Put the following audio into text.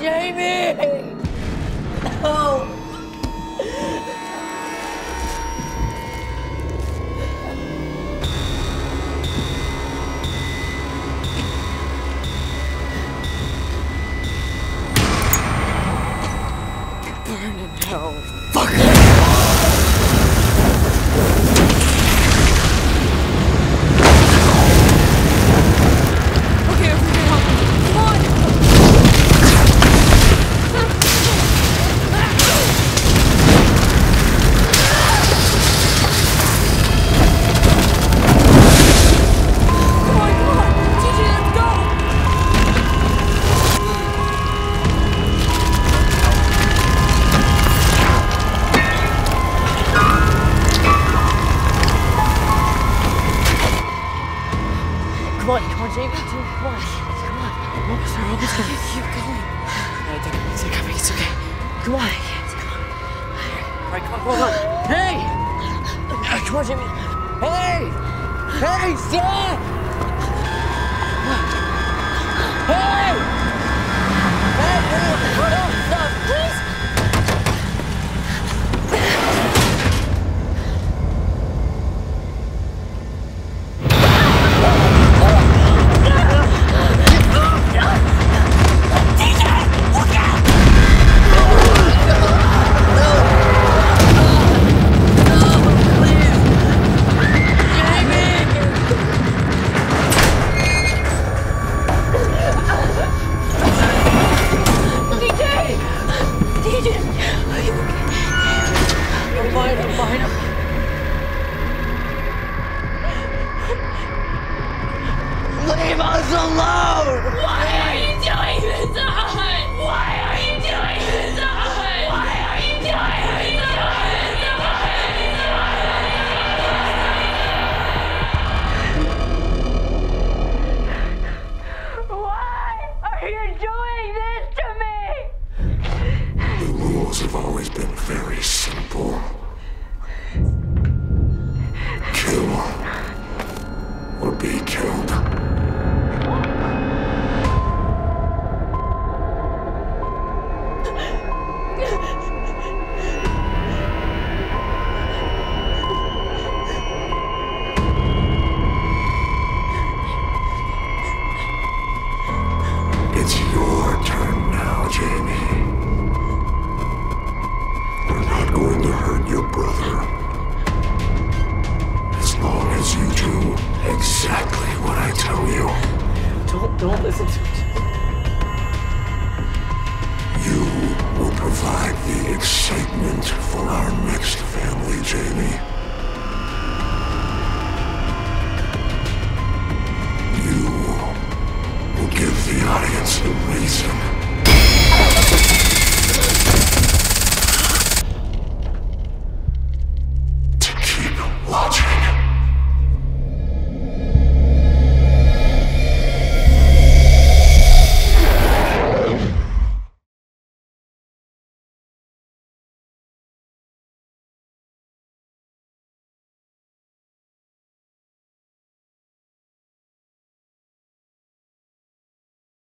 Jamie! No! Burn in hell. Fuck it! Exactly what I tell you. Don't listen to it.